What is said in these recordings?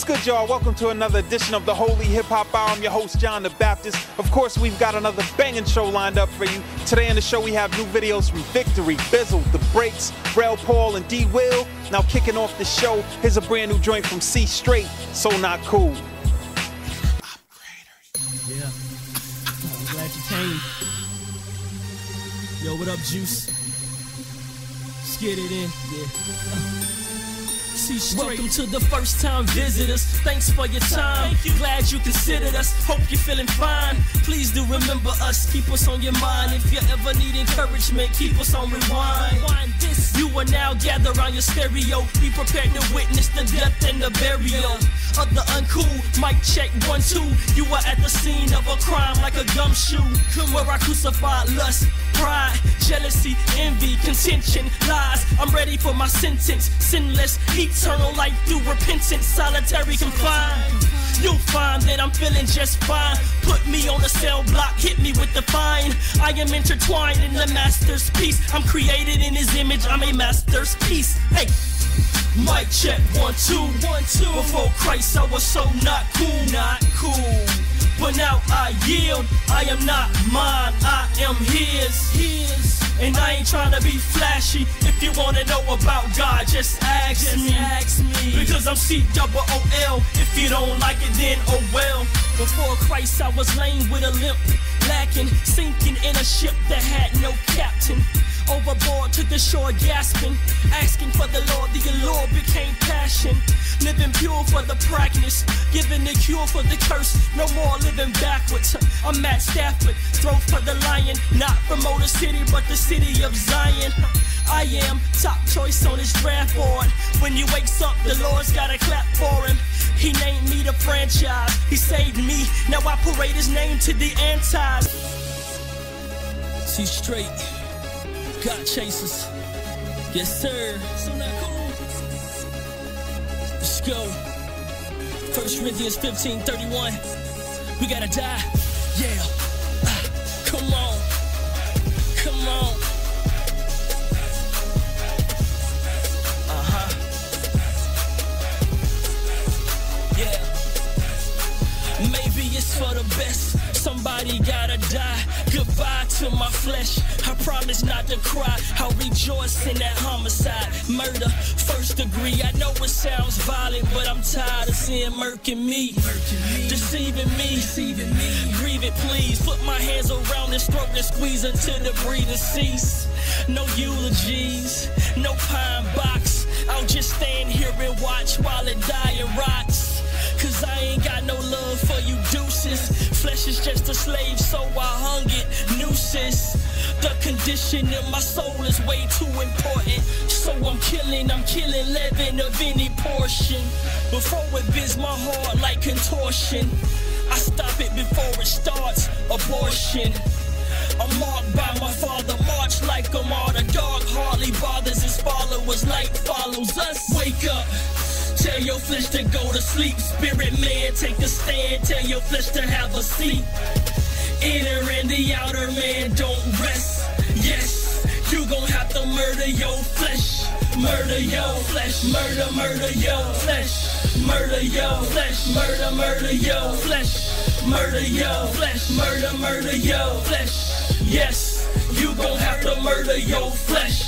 What's good, y'all? Welcome to another edition of the Holy Hip Hop Hour. I'm your host, John the Baptist. Of course, we've got another banging show lined up for you. Today on the show, we have new videos from Victory, Bizzle, The Breaks, Rel Paul, and D. Will. Now, kicking off the show, here's a brand new joint from C Straight, So Not Cool. Yeah. I'm glad you came. Yo, what up, Juice? Let's get it in. Yeah. Welcome to the first time visitors. Thanks for your time. Glad you considered us. Hope you're feeling fine. Please do remember us. Keep us on your mind. If you ever need encouragement, keep us on rewind. You are now gathered around your stereo. Be prepared to witness the death and the burial of the uncool. Mic check 1, 2. You are at the scene of a crime like a gumshoe, where I crucified lust, pride, jealousy, envy, contention, lies. I'm ready for my sentence. Sinless, eternal life through repentance, solitary confined. You'll find that I'm feeling just fine. Put me on a cell block, hit me with the fine. I am intertwined in the master's piece. I'm created in his image, I'm a master's piece. Hey. Mic check 1, 2, 1, 2. Before Christ I was so not cool, not cool. But now I yield, I am not mine, I am his. And I ain't trying to be flashy. If you want to know about God, just ask me. Because I'm C-double-O-L. If you don't like it, then oh well. Before Christ, I was lame with a limp, lacking, sinking in a ship that had no captain. Overboard to the shore gasping, asking for the allure became passion. Living pure for the practice, giving the cure for the curse, no more living backwards. I'm Matt Stafford, throw for the lion, not from Motor City, but the city of Zion. I am top choice on his draft board. When he wakes up, the Lord's gotta clap for him. He named me the franchise, he saved me, now I parade his name to the antis. See straight. God chasers, yes sir. So not cool. Let's go. 1st Corinthians 15:31. We gotta die, yeah. Come on, come on. Yeah. Maybe it's for the best. Somebody gotta die. Goodbye to my flesh. I promise not to cry. I'll rejoice in that homicide. Murder, 1st degree. I know it sounds violent, but I'm tired of seeing murk in me. Deceiving me. Grieve it, please. Put my hands around his throat and squeeze until the breathing cease. No eulogies, no pine box. I'll just stand here and watch while it dying rots. Cause I ain't got no love for you deuces. Flesh is just a slave, so I hung it. Nooses. The condition in my soul is way too important. So I'm killing, living of any portion. Before it bends my heart like contortion, I stop it before it starts. Abortion. I'm marked by my father, march like a martyr. Dog hardly bothers his followers, light follows us. Wake up. Tell your flesh to go to sleep. Spirit man, take a stand. Tell your flesh to have a seat. Inner and the outer man don't rest. Yes, you gon' have to murder your flesh. Murder your flesh. Murder your flesh. Murder your flesh. Murder your flesh. Murder your flesh. Murder your flesh. Yes, you gon' have to murder your flesh.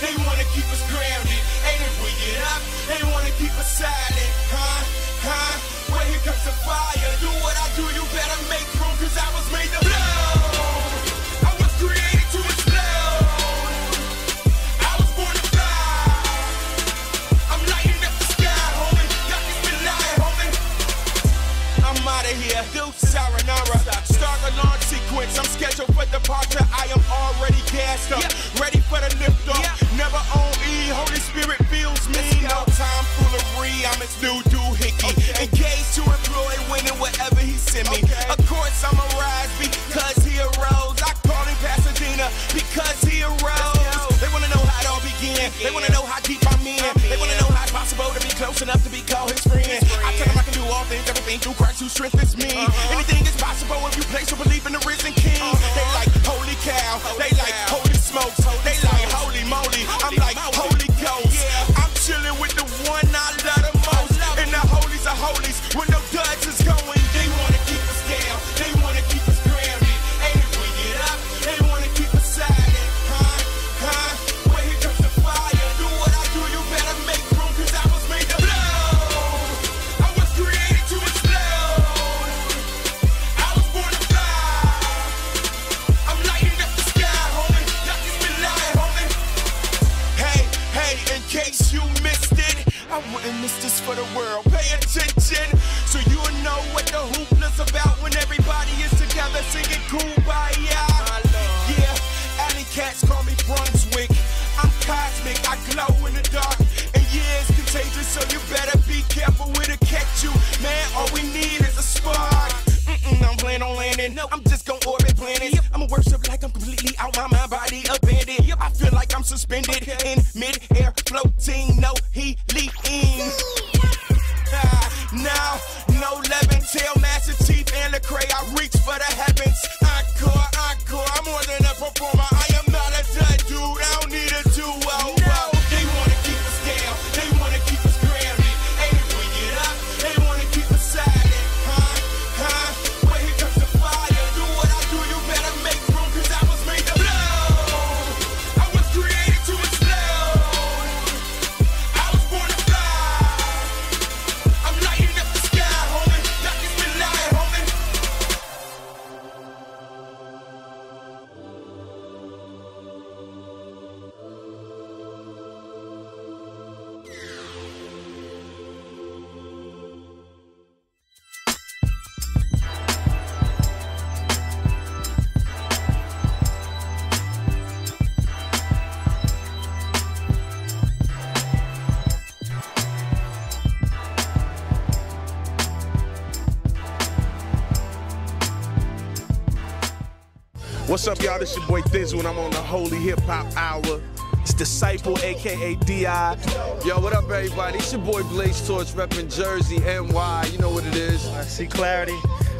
They wanna keep us grounded, and if we get up, they wanna keep us silent, huh? Well, here comes the fire, do what I do, you better make room, cause I was made to blow, I was created to explode, I was born to fly, I'm lighting up the sky, homie, got this been lying, homie, I'm out of here, deuces, aranara, start a long sequence, I'm scheduled for departure, I am already gassed up, yeah. Ready for the lift off, yeah. Never on E, Holy Spirit feels me, no time foolery, I'm his new doohickey, okay. Engaged to employ, winning whatever through Christ who strengthens me. Anything is possible if you place your belief in the risen King. They like holy cow, they like holy smokes, they like holy moly, I'm like holy ghost. I'm chilling with the one I love the most, and the holies are holies when no duds is going. They wanna keep us down, they wanna keep us grounded, and if we get up, they wanna keep us silent. Well, here comes the fire. Do what I do, you better make room, cause I was made to blow. I was created to explode. I was born to fly. I'm lighting up the sky, homie. Nothing's been lying, homie. Hey, hey, in case you missed it, I wouldn't miss this for the world. Pay attention so you'll know what the hoopla's about when everybody is together singing Kumbaya. Yeah, alley cats call me Brunswick. I'm cosmic, I glow in the dark. And yeah, it's contagious, so you better be careful where to catch you. Man, all we need is a spark. I'm playing on landing. No, I'm just gonna orbit planets. I'ma worship like I'm completely out my mind, body abandoned. I feel like I'm suspended in mid-air, floating, no helium. Now, no Levantail, Master Chief, and Lecrae. I reach for the heavens. Encore, encore. I'm more than a performer. I am not a dud dude. I don't need a duo. No. They wanna keep us down. They wanna keep us grounded. And if we get up, they wanna keep us silent. Well, here comes the fire. Do what I do, you better make room, cause I was made to blow. I was created to explode. I was born to fly. I'm lighting up the sky, homie. Nothing's been lying, homie. What's up, y'all? This your boy Thizzle, and I'm on the Holy Hip Hop Hour. It's Disciple, aka Di. Yo, what up, everybody? It's your boy Blaze Torch, repping Jersey, NY. You know what it is. I see clarity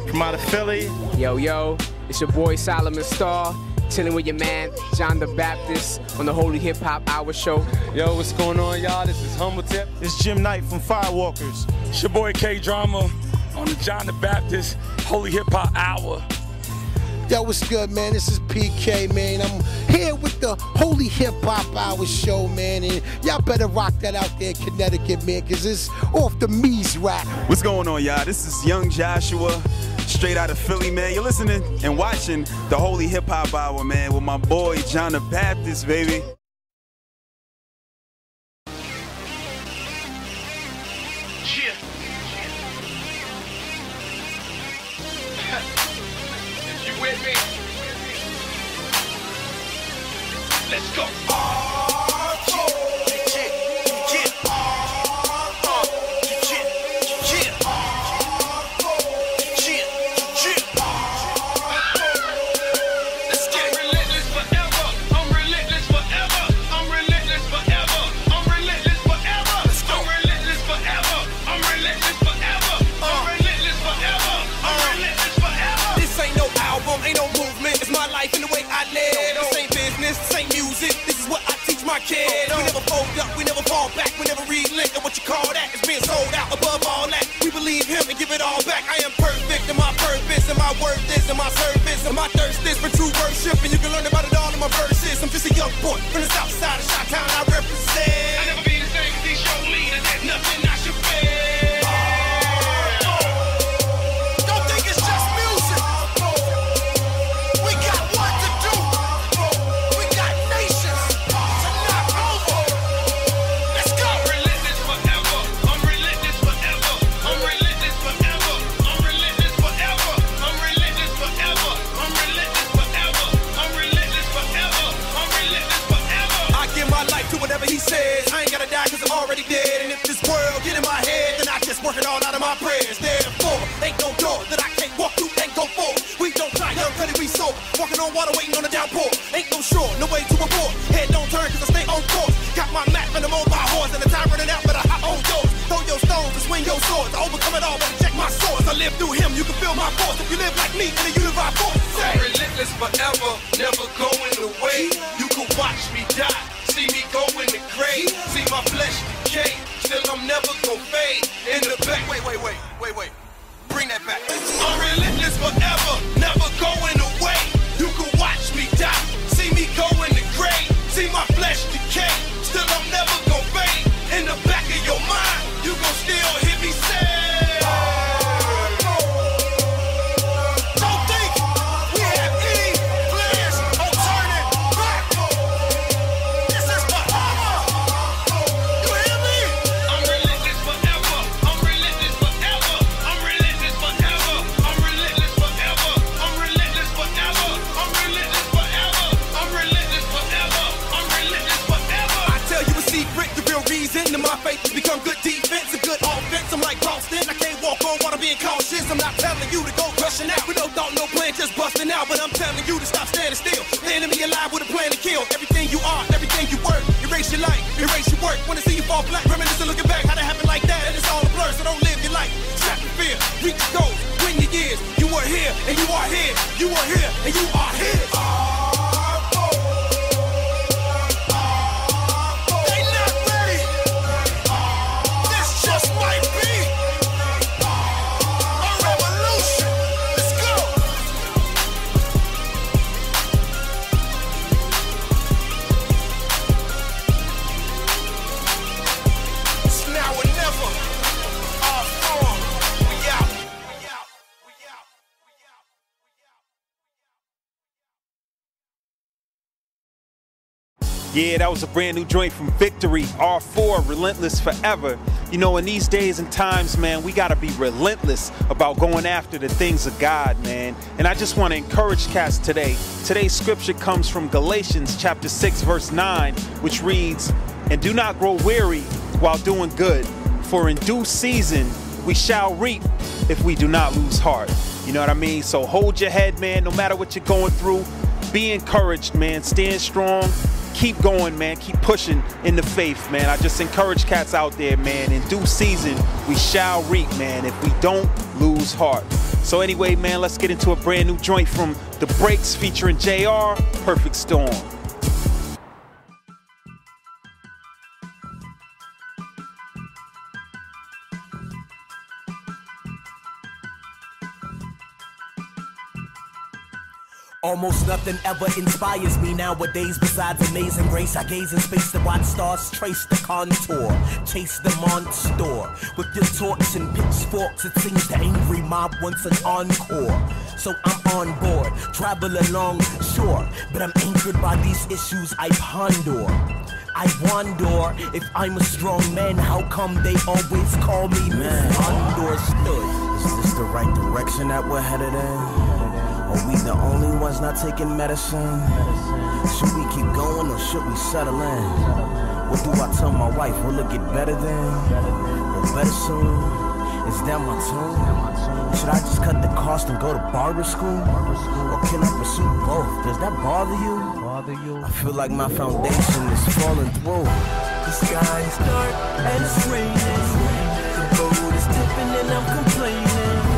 from out of Philly. Yo, yo, it's your boy Solomon Star, chilling with your man John the Baptist on the Holy Hip Hop Hour show. Yo, what's going on, y'all? This is Humble Tip. It's Jim Knight from Firewalkers. It's your boy K Drama on the John the Baptist Holy Hip Hop Hour. Yo, what's good, man? This is PK, man. I'm here with the Holy Hip Hop Hour show, man. And y'all better rock that out there in Connecticut, man, because it's off the me's rack. What's going on, y'all? This is Young Joshua, straight out of Philly, man. You're listening and watching the Holy Hip Hop Hour, man, with my boy John the Baptist, baby. Let's go. R4. Yeah. R4. Yeah. R4. Yeah. R4. Let's get it. Relentless forever. I'm relentless forever. I'm relentless forever. I'm relentless forever. Let's go. I'm relentless forever. I'm relentless forever. I'm relentless forever. I'm relentless forever. This ain't no album, ain't no movement. It's my life and the way I live. This ain't business, this ain't music, this is what I teach my kid. We never fold up, we never fall back, we never relent. And what you call that is being sold out. Above all that, we believe him and give it all back. I am perfect in my purpose, and my worth is in my service, and my thirst is for true worship. And you can learn about it all in my verses. I'm just a young boy from the south side of Chi-Town, I represent. I never be the same cause he showed me that there's nothing I should fear. He says, I ain't gotta die cause I'm already dead. And if this world get in my head, then I just work it all out of my prayers. Therefore, ain't no door that I can't walk through and go forward. We don't try, young cutty, we sold. Walking on water, waiting on a downpour. Ain't no shore, no way to abort. Head don't turn cause I stay on course. Got my map and I'm on my horse. And the time running out, but I own yours. Throw your stones and swing your swords. I overcome it all, but I check my swords. I live niggas like me in the universe. I'm relentless forever, never going away. You can watch me die, see me go in the grave, see my flesh decay. Still I'm never gonna fade in the back. Wait. Bring that back. I'm relentless forever, never going away. You can watch me die, see me go in the grave, see my flesh decay. Still I'm never gonna fade in the back of your mind. You gon' still hear me say. Become good defense, a good offense. I'm like Boston, I can't walk on while I'm being cautious. I'm not telling you to go rushing out with no thought, no plan, just busting out. But I'm telling you to stop standing still. The enemy alive with a plan to kill. Everything you are, everything you work. Erase your life, erase your work. Wanna see you fall flat, reminiscing, looking back. How that happened like that, and it's all a blur. So don't live your life, stop your fear. Reach your goals, win your years. You are here, and you are here. You are here, and you are here. Yeah, that was a brand new joint from Victory, R4, Relentless Forever. You know, in these days and times, man, we gotta be relentless about going after the things of God, man. And I just wanna encourage cats today. Today's scripture comes from Galatians chapter 6, verse 9, which reads, "And do not grow weary while doing good, for in due season we shall reap if we do not lose heart." You know what I mean? So hold your head, man, no matter what you're going through. Be encouraged, man, stand strong. Keep going, man. Keep pushing in the faith, man. I just encourage cats out there, man. In due season, we shall reap, man, if we don't lose heart. So anyway, man, let's get into a brand new joint from The Breaks featuring Jr. Perfect Storm. Almost nothing ever inspires me nowadays besides amazing grace. I gaze in space to watch stars trace the contour, chase the monster. With your torch and pitchforks, it seems the angry mob wants an encore. So I'm on board, travel along shore, but I'm anchored by these issues I ponder. I wonder if I'm a strong man, how come they always call me misunderstood? Is this the right direction that we're headed in? Are we the only ones not taking medicine? Should we keep going or should we settle in? What do I tell my wife? Will it get better then? Or better soon? Is that my tune? Should I just cut the cost and go to barber school? Or can I pursue both? Does that bother you? I feel like my foundation is falling through. The sky is dark and it's raining. The boat is tipping and I'm complaining.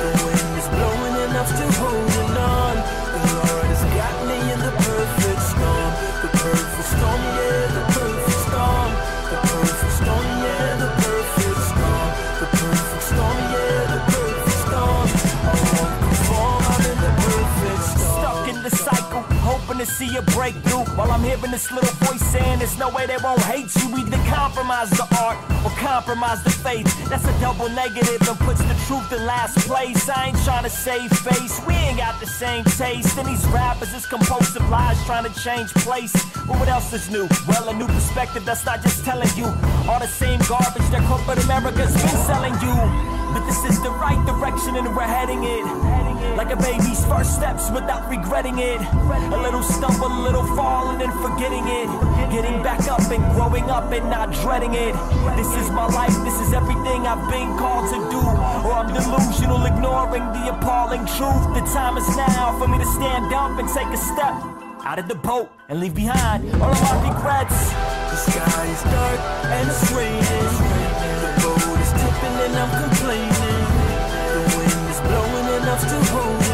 The wind is blowing and I'm still holding on. The Lord has got me in the perfect storm. The perfect storm, yeah, the perfect storm. The perfect storm, yeah, the perfect storm. The perfect storm, yeah, the perfect storm. I won't conform, I'm in the perfect storm. Stuck in the cycle, hoping to see a breakthrough. While I'm hearing this little voice saying there's no way they won't hate you. Either compromise the art or compromise the faith. That's a double negative and puts the truth in last place. I ain't trying to save face, we ain't got the same taste. And these rappers, it's compulsive lies trying to change place. But what else is new? Well, a new perspective that's not just telling you all the same garbage that corporate America's been selling you. But this is the right direction and we're heading it. Like a baby's first steps without regretting it. A little stumble, a little fall and then forgetting it. Getting back up and growing up and not dreading it. This is my life, this is everything I've been called to do. Or I'm delusional, ignoring the appalling truth. The time is now for me to stand up and take a step out of the boat and leave behind all of my regrets. The sky is dark and it's raining. The boat is tipping and I'm complaining. The wind is blowing and I'm still holding.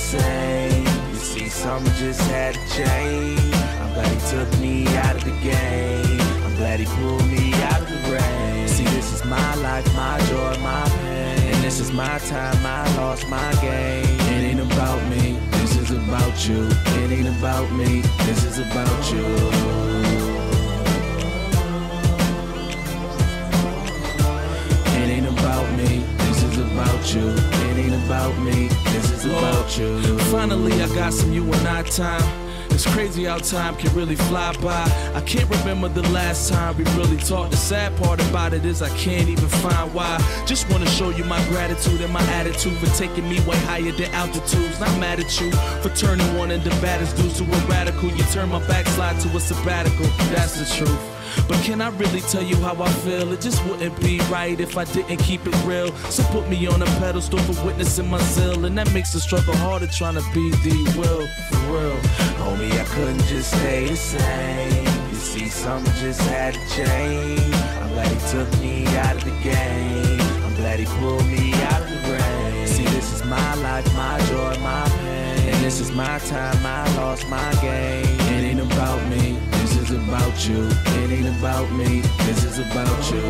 same. You see, something just had to change. I'm glad he took me out of the game. I'm glad he pulled me out of the rain. See, this is my life, my joy, my pain. And this is my time, I lost my game. It ain't about me, this is about you. It ain't about me, this is about you. About me, this is about you. It ain't about me, this is about you. Finally, I got some you and I time. It's crazy how time can really fly by. I can't remember the last time we really talked. The sad part about it is I can't even find why. Just want to show you my gratitude and my attitude for taking me way higher than altitudes. Not mad at you for turning one of the baddest dudes to a radical. You turn my backslide to a sabbatical, that's the truth. But can I really tell you how I feel? It just wouldn't be right if I didn't keep it real. So put me on a pedestal for witnessing my zeal, and that makes the struggle harder trying to be the will, for real. Homie, I couldn't just stay the same. You see, something just had to change. I'm glad he took me out of the game. I'm glad he pulled me out of the rain. See, this is my life, my joy, my pain. And this is my time, I lost my game. It ain't about me, this is about you. It ain't about me, this is about you.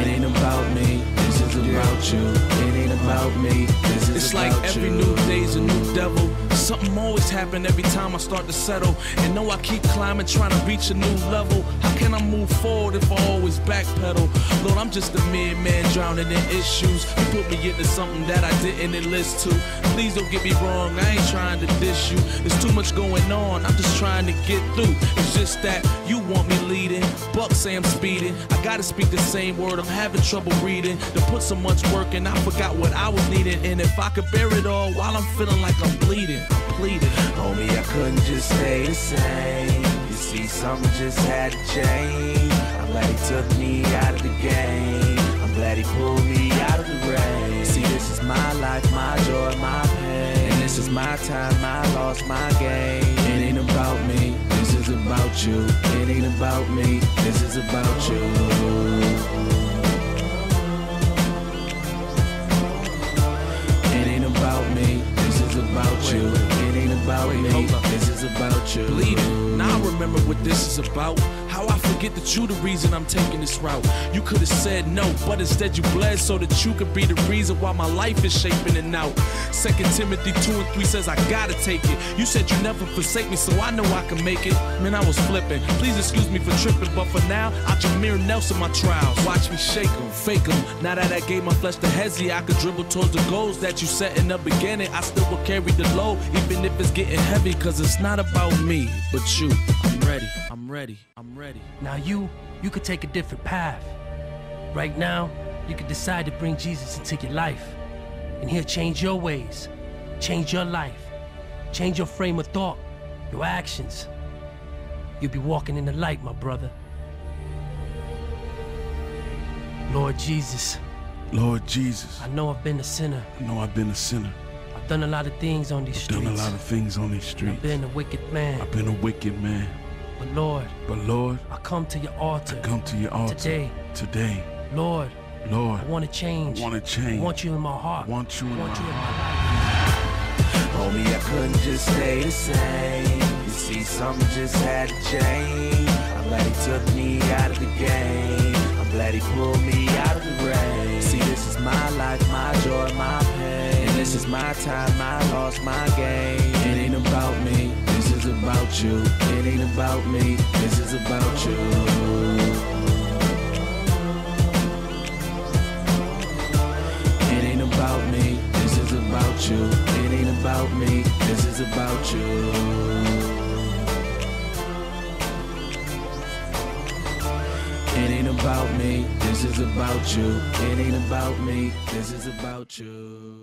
It ain't about me, this is about you. It ain't about me, this is about you. It's like every new day's a new devil. Something always happen every time I start to settle. And know I keep climbing, trying to reach a new level. How can I move forward if I always backpedal? Lord, I'm just a mere man drowning in issues. You put me into something that I didn't enlist to. Please don't get me wrong, I ain't trying to diss you. There's too much going on, I'm just trying to get through. It's just that you want me leading, Buck say I'm speeding. I gotta speak the same word, I'm having trouble reading. To put so much work in, I forgot what I was needing. And if I could bear it all while I'm feeling like I'm bleeding. Homie, I couldn't just stay the same. You see, something just had to change. I'm glad he took me out of the game. I'm glad he pulled me out of the rain. See, this is my life, my joy, my pain. And this is my time, I lost my game. It ain't about me, this is about you. It ain't about me, this is about you. About you. It ain't about me. This is about you. Bleeding. Now I remember what this is about. How I forget that you the reason I'm taking this route. You could have said no, but instead you bled so that you could be the reason why my life is shaping and out. 2 Timothy 2 and 3 says I gotta take it. You said you never forsake me, so I know I can make it. Man, I was flipping. Please excuse me for tripping, but for now, I Jameer Nelson my trials. Watch me shake them, fake them. Now that I gave my flesh to Hezzy, I could dribble towards the goals that you set in the beginning. I still will carry the load, even if it's getting heavy, cause it's not about me, but you. I'm ready, I'm ready, I'm ready. Now you could take a different path. Right now, you could decide to bring Jesus into your life. And he'll change your ways, change your life, change your frame of thought, your actions. You'll be walking in the light, my brother. Lord Jesus. Lord Jesus. I know I've been a sinner. I know I've been a sinner. I've done a lot of things on these streets. I've done a lot of things on these streets. I've been a wicked man. I've been a wicked man. But Lord, I come to your altar. I come to your altar today. Lord, I want to change. I want to change. I want you in my heart. I want you in my life. Homie, I couldn't just stay the same. You see, something just had to change. I'm glad he took me out of the game. I'm glad he pulled me out of the rain. See, this is my life, my joy, my pain. This is my time, I lost my game. It ain't about me, this is about you. It ain't about me, this is about you. It ain't about me, this is about you. It ain't about me, this is about you. It ain't about me, this is about you. It ain't about me, this is about you.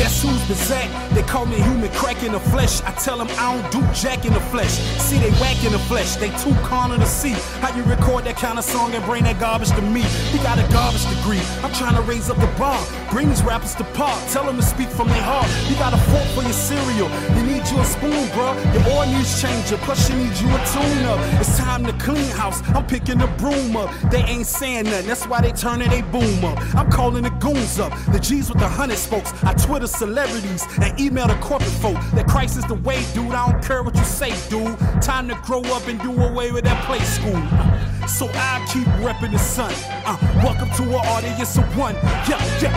Guess who's represent. They call me human crack in the flesh. I tell them I don't do jack in the flesh. See, they whack in the flesh. They too carnal to see how you record that kind of song and bring that garbage to me. He got a garbage degree. I'm trying to raise up the bar. Bring these rappers to par. Tell them to speak from their heart. You got a fork for your cereal. You need you a spoon, bro. Your oil needs changing. Plus you need you a tune-up. It's time to clean house. I'm picking the broom up. They ain't saying nothing. That's why they turning they boom up. I'm calling the goons up. The G's with the 100 folks. I Twitter celebrities and email the corporate folk. That crisis the way, dude. I don't care what you say, dude. Time to grow up and do away with that play school. So I keep repping the sun. Welcome to an audience of one. Yeah, yeah.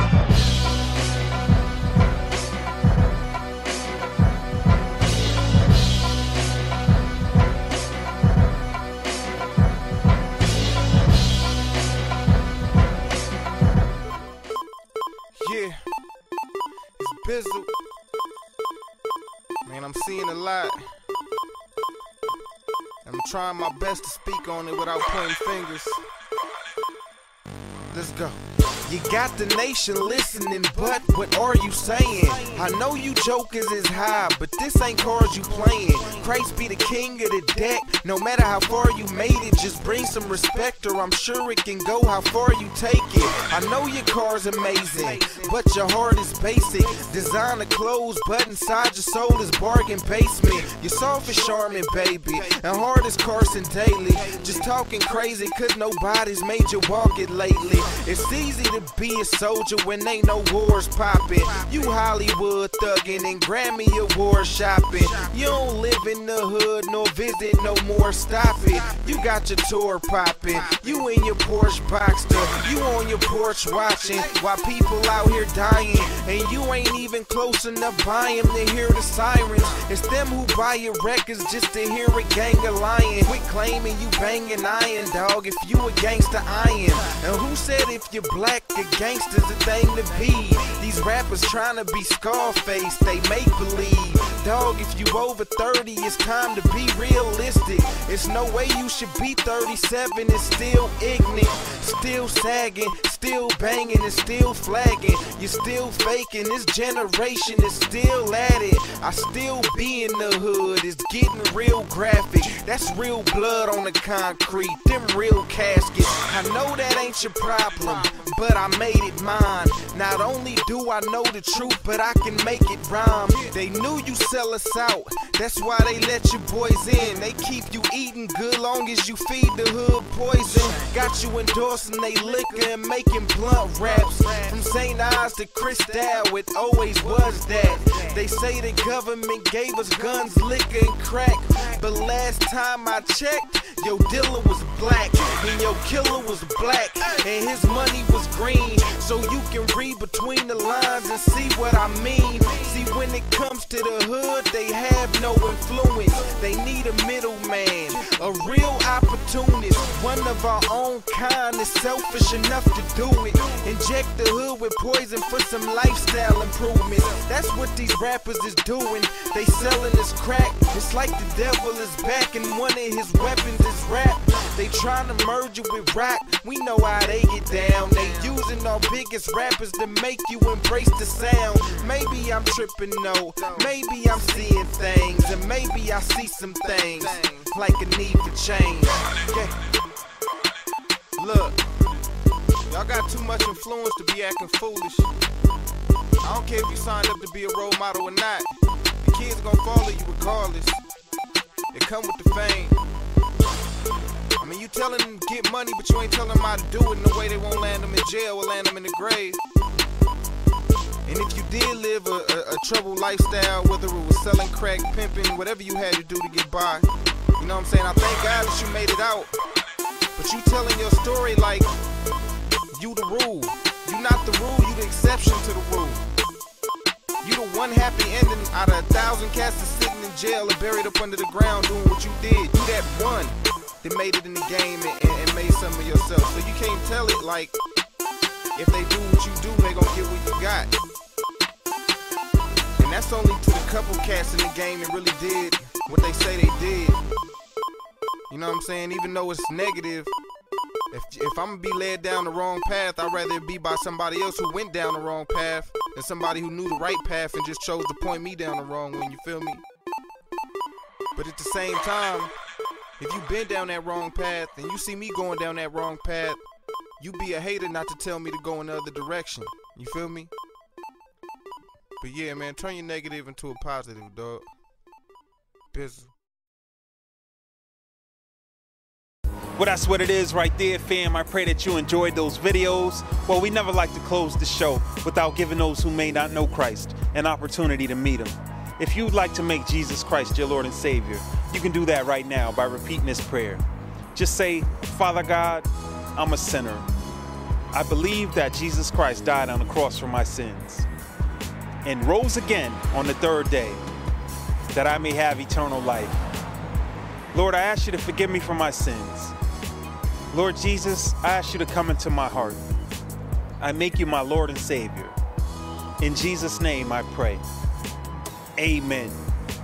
Bizzle. Man, I'm seeing a lot. I'm trying my best to speak on it without pointing fingers. Let's go. You got the nation listening, but what are you saying? I know you jokers is high, but this ain't cards you playing. Christ be the king of the deck. No matter how far you made it, just bring some respect or I'm sure it can go how far you take it. I know your car's amazing, but your heart is basic. Designer clothes, but inside your soul is bargain basement. Your soft is Charmin, baby, and hard as Carson Daly. Just talking crazy, cause nobody's made you walk it lately. It's easy to be a soldier when ain't no wars poppin'. You Hollywood thuggin' and Grammy Award shopping. You don't live in the hood, nor visit no more, stop it. You got your tour poppin', you in your Porsche Boxster, you on your porch watching, while people out here dying, and you ain't even close enough by 'em to hear the sirens. It's them who buy your records just to hear a gang of lying. Quit claiming you bangin' iron, dog, if you a gangster I am. And who said if you're black, a gangster's a thing to be? These rappers trying to be Scarface, they make believe. Dog, if you over 30, it's time to be realistic. It's no way you should be 37 and still ignorant, still sagging, still banging and still flagging. You're still faking, this generation is still at it. I still be in the hood, it's getting real graphic. That's real blood on the concrete, them real caskets. I know that ain't your problem, but I made it mine. Not only do I know the truth, but I can make it rhyme. They knew you sell us out, that's why they let your boys in. They keep you eating good long as you feed the hood poison. Got you endorsing they liquor and making blunt raps. From St. Ives to Cristal, it always was that. They say the government gave us guns, liquor and crack, but last time I checked, your dealer was black, and your killer was black, and his money was green. So you can read between the lines and see what I mean. See, when it comes to the hood, they have no influence. They need a middleman, a real opportunist, one of our own kind is selfish enough to do it. Inject the hood with poison for some lifestyle improvements. That's what these rappers is doing. They selling this crack. It's like the devil is back and one of his weapons is rap. They trying to merge you with rock. We know how they get down. They using our biggest rappers to make you embrace the sound. Maybe I'm tripping, no. Maybe I'm seeing things, and maybe I see some things like a need for change. Yeah. Look, y'all got too much influence to be acting foolish. I don't care if you signed up to be a role model or not. The kids gonna follow you regardless. They come with the fame. I mean, you telling them to get money, but you ain't telling them how to do it in a way they won't land them in jail or land them in the grave. And if you did live a troubled lifestyle, whether it was selling crack, pimping, whatever you had to do to get by, you know what I'm saying? I thank God that you made it out. But you telling your story like you the rule. You not the rule, you the exception to the rule. You the one happy ending out of 1,000 cats that's sitting in jail and buried up under the ground doing what you did. You that one that made it in the game and made something of yourself. So you can't tell it like, if they do what you do, they gonna get what you got. And that's only to the couple cats in the game that really did what they say they did. You know what I'm saying? Even though it's negative, if I'm gonna be led down the wrong path, I'd rather it be by somebody else who went down the wrong path and somebody who knew the right path and just chose to point me down the wrong one, you feel me? But at the same time, if you've been down that wrong path and you see me going down that wrong path, you be a hater not to tell me to go in the other direction, you feel me? But yeah, man, turn your negative into a positive, dog. Bizzle. Well, that's what it is right there, fam. I pray that you enjoyed those videos. Well, we never like to close the show without giving those who may not know Christ an opportunity to meet him. If you'd like to make Jesus Christ your Lord and Savior, you can do that right now by repeating this prayer. Just say, Father God, I'm a sinner. I believe that Jesus Christ died on the cross for my sins and rose again on the third day that I may have eternal life. Lord, I ask you to forgive me for my sins. Lord Jesus, I ask you to come into my heart. I make you my Lord and Savior. In Jesus' name I pray. Amen.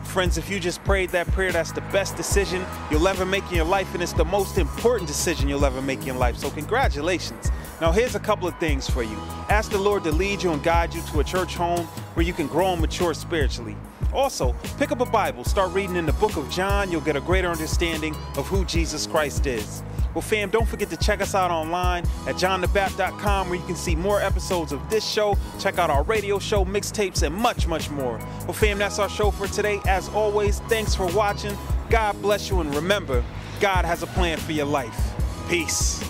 Friends, if you just prayed that prayer, that's the best decision you'll ever make in your life, and it's the most important decision you'll ever make in your life. So congratulations. Now here's a couple of things for you. Ask the Lord to lead you and guide you to a church home where you can grow and mature spiritually. Also, pick up a Bible, start reading in the book of John. You'll get a greater understanding of who Jesus Christ is. Well, fam, don't forget to check us out online at johnthebapt.com, where you can see more episodes of this show, check out our radio show, mixtapes, and much, much more. Well, fam, that's our show for today. As always, thanks for watching. God bless you, and remember, God has a plan for your life. Peace.